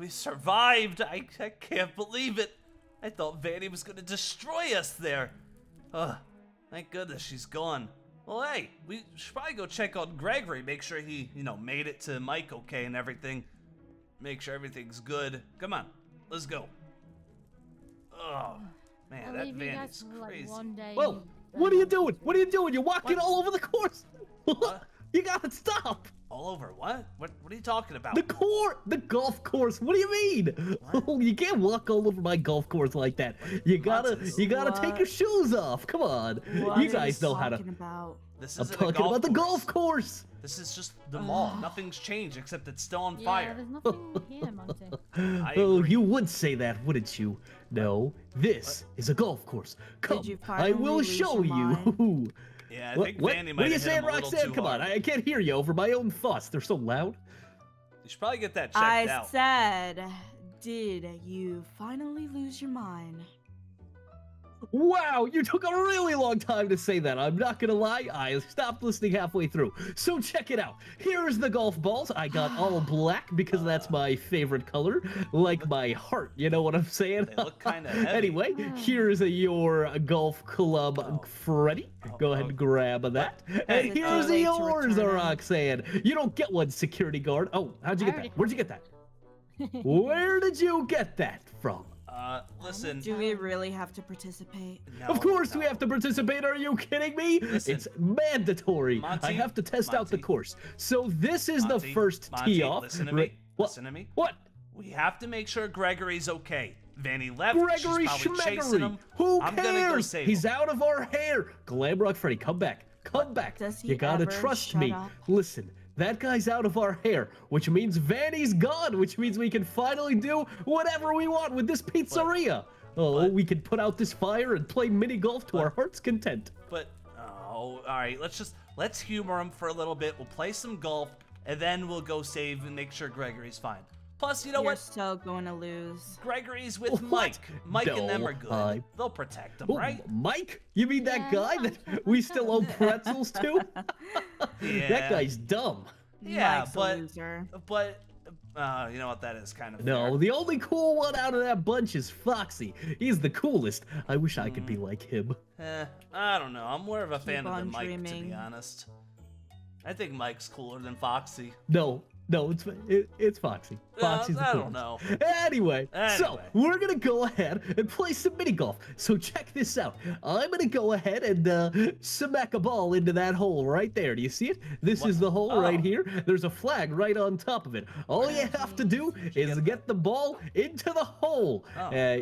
We survived! I can't believe it! I thought Vanny was gonna destroy us there! Ugh, thank goodness she's gone. Well, hey, we should probably go check on Gregory, make sure he, you know, made it to Mike okay and everything. Make sure everything's good. Come on, let's go. Oh, man, that Vanny's crazy. Whoa! What are you doing? What are you doing? You're walking all over the course! You gotta stop! All over what? What are you talking about? The golf course. What do you mean? Oh, you can't walk all over my golf course like that. You gotta take your shoes off. Come on. What you guys know how to. I'm talking about the golf course. This is just the mall. Nothing's changed except it's still on fire. There's nothing here, Monty. Oh, you would say that, wouldn't you? No, this is a golf course. Come, I will show you. Yeah, I think Vanny might have hit him a little too hard. What are you saying, Roxanne? Come on, I can't hear you over my own fuss. They're so loud. You should probably get that checked out. I said, did you finally lose your mind? Wow, you took a really long time to say that. I'm not gonna lie, I stopped listening halfway through. So check it out. Here's the golf balls. I got all black because that's my favorite color, like my heart. You know what I'm saying? They look kind of heavy. Anyway, here's your golf club, Freddy. Go ahead and grab that. And here's yours, Roxanne. You don't get one, security guard. Oh, how'd you get that? Where'd you get that? Where did you get that from? Listen. Do we really have to participate? No, of course we have to participate. Are you kidding me? Listen, it's mandatory. Monty, I have to test out the course. So this is the first tee off. Listen to me. Listen to me. What? We have to make sure Gregory's okay. Vanny left. Gregory Schmeggery. Who cares? Go save him. He's out of our hair. Glamrock Freddy, come back. Come back. You gotta trust me. Listen. That guy's out of our hair, which means Vanny's gone, which means we can finally do whatever we want with this pizzeria. We can put out this fire and play mini golf to our heart's content. All right, let's humor him for a little bit. We'll play some golf, and then we'll go save and make sure Gregory's fine. Plus, you know what? You're still going to lose. Gregory's with Mike. Mike and them are good. They'll protect him, right? Mike? You mean that guy that we still owe pretzels to? That guy's dumb. Yeah, but you know what? That is kind of fair. The only cool one out of that bunch is Foxy. He's the coolest. I wish I could be like him. I don't know. I'm more of a fan of the Mike, to be honest. I think Mike's cooler than Foxy. No, it's Foxy. Foxy's the coolest. I don't know. Anyway, so we're gonna go ahead and play some mini golf. So check this out. I'm gonna go ahead and smack a ball into that hole right there. Do you see it? This is the hole right here. There's a flag right on top of it. All you have to do is get the ball into the hole.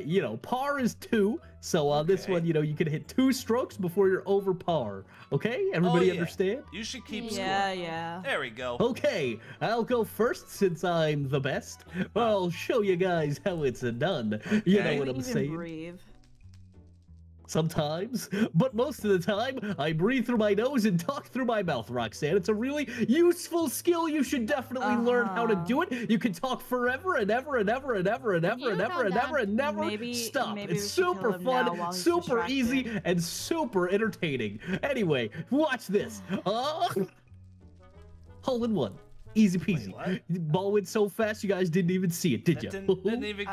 You know, par is 2. So on this one, you know, you can hit 2 strokes before you're over par. Okay? Everybody understand? You should keep score. Yeah. There we go. Okay, I'll go first since I'm the best. I'll show you guys how it's done. You know what I'm saying? Breathe. Sometimes, but most of the time, I breathe through my nose and talk through my mouth, Roxanne. It's a really useful skill. You should definitely learn how to do it. You can talk forever and ever and ever and ever and ever and ever and ever and never stop. It's super fun, super easy, and super entertaining. Anyway, watch this. Hole in one. Easy peasy. Wait, ball went so fast you guys didn't even see it, did you? Didn't even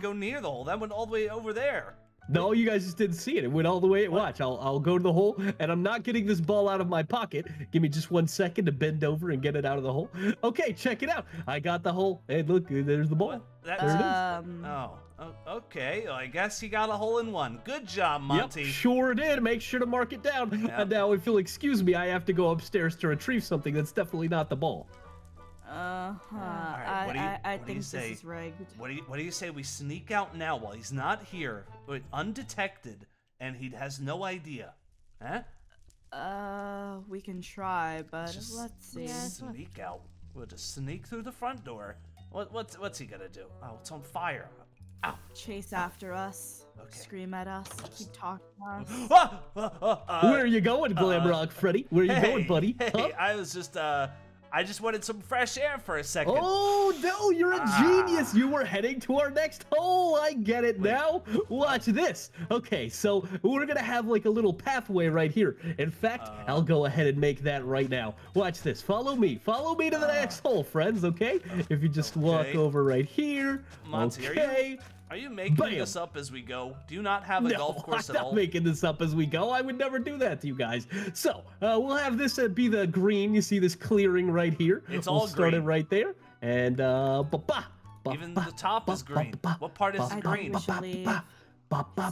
go near the hole. That went all the way over there. No, you guys just didn't see it. It went all the way. Watch, I'll go to the hole, and I'm not getting this ball out of my pocket. Give me just 1 second to bend over and get it out of the hole. Okay, check it out. I got the hole, and look, there's the ball. There it is. Okay, well, I guess he got a hole in one. Good job, Monty. Yep, sure did. Make sure to mark it down. And now, if you'll excuse me, I have to go upstairs to retrieve something that's definitely not the ball. I think this is rigged. What do you say we sneak out now while he's not here, undetected, and he has no idea? Huh? We can try, but let's sneak out. We'll just sneak through the front door. What's he gonna do? Oh, it's on fire. Ow. Chase after us. Okay. Scream at us. Keep talking to us. Where are you going, Glamrock Freddy? Where are you going, buddy? Hey, I was just I just wanted some fresh air for a second. Oh, no, you're a genius. You were heading to our next hole. I get it now. Watch this. Okay, so we're going to have like a little pathway right here. In fact, I'll go ahead and make that right now. Watch this. Follow me. Follow me to the next hole, friends, okay? If you just walk over right here. Monty, are you making this up as we go? Do you not have a golf course at all? No, I'm not making this up as we go. I would never do that to you guys. So we'll have this be the green. You see this clearing right here. It's all green. Started right there. And even the top is green. What part is green? It's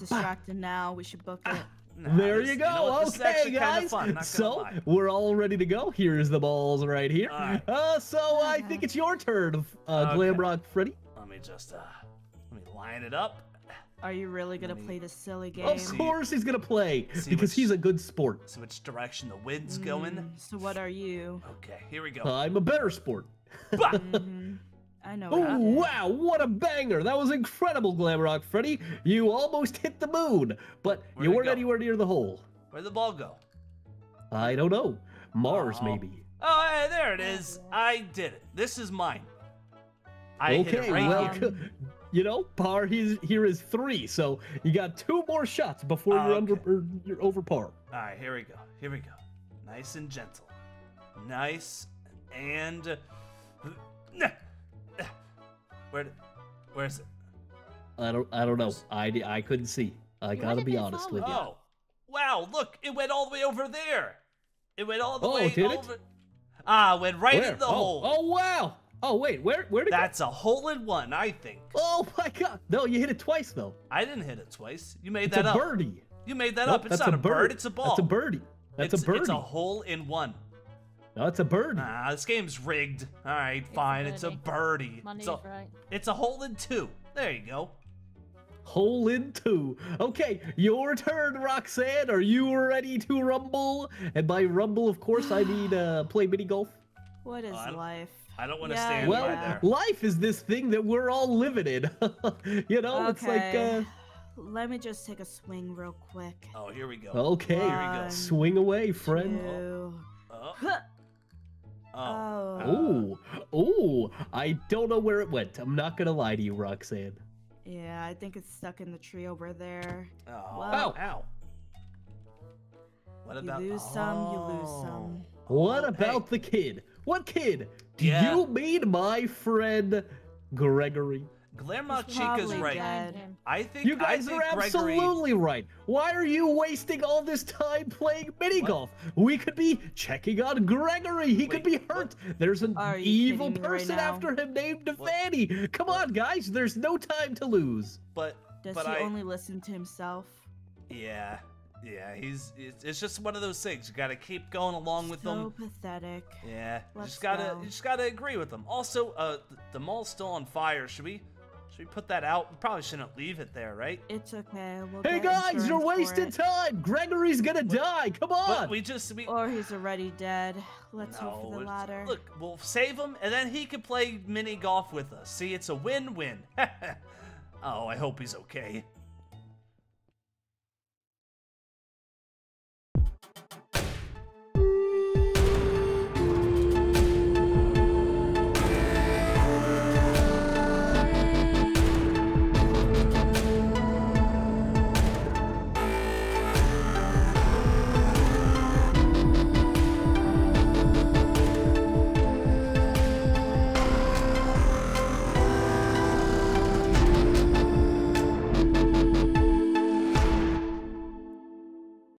distracted now. We should book it. Nah, there you go. Okay, guys. So we're all ready to go. Here's the balls right here. Right. I think it's your turn, Glamrock Freddy. Let me just line it up. Are you really gonna play this silly game? Of course he's gonna play because he's a good sport. So which direction the wind's going? So what are you? Okay, here we go. I'm a better sport. I know. Oh wow, what a banger! That was incredible, Glamrock Freddy. You almost hit the moon, but you weren't anywhere near the hole. Where'd the ball go? I don't know. Mars maybe. Oh, hey, there it is. I did it. This is mine. I hit it right here. You know, par here is 3, so you got 2 more shots before you're over par. All right, here we go. Here we go. Nice and gentle. Nice and where is it? I don't know. I couldn't see. I gotta be honest with you. Oh, wow! Look, it went all the way over there. It went all the way over. Ah, went right in the hole. Oh wow! Oh, wait, where did it go? That's a hole-in-one, I think. Oh, my God. No, you hit it twice, though. I didn't hit it twice. You made that up. It's a birdie. You made that up. It's not a bird. It's a ball. That's a birdie. That's a birdie. It's a hole-in-one. No, it's a birdie. Ah, this game's rigged. All right, fine. It's a birdie. Money's right. It's a hole-in-2. There you go. Hole-in-2. Okay, your turn, Roxanne. Are you ready to rumble? And by rumble, of course, I mean play mini-golf. What is life? I don't want to stand by there. Well, life is this thing that we're all living in. You know, it's like... Let me just take a swing real quick. Oh, here we go. Okay. Here we go. Swing away, friend. 2. Oh, I don't know where it went. I'm not going to lie to you, Roxanne. Yeah, I think it's stuck in the tree over there. Oh, well, ow. What about... You lose some, you lose some. What about the kid? What kid? Do you mean my friend Gregory? Glamrock Chica's right. I think you guys are absolutely right. Why are you wasting all this time playing mini golf? We could be checking on Gregory. He could be hurt. There's an evil person after him named Vanny. Come on, guys. There's no time to lose. But he only listen to himself? Yeah. Yeah, it's just one of those things. You gotta keep going along with them. So pathetic. Yeah, you just gotta agree with them. Also, the mall's still on fire. Should we put that out? We probably shouldn't leave it there, right? It's okay. Hey guys, you're wasting time. Gregory's gonna die. Come on. But or he's already dead. Let's hope for the latter. Look, we'll save him, and then he can play mini golf with us. See, it's a win-win. Oh, I hope he's okay.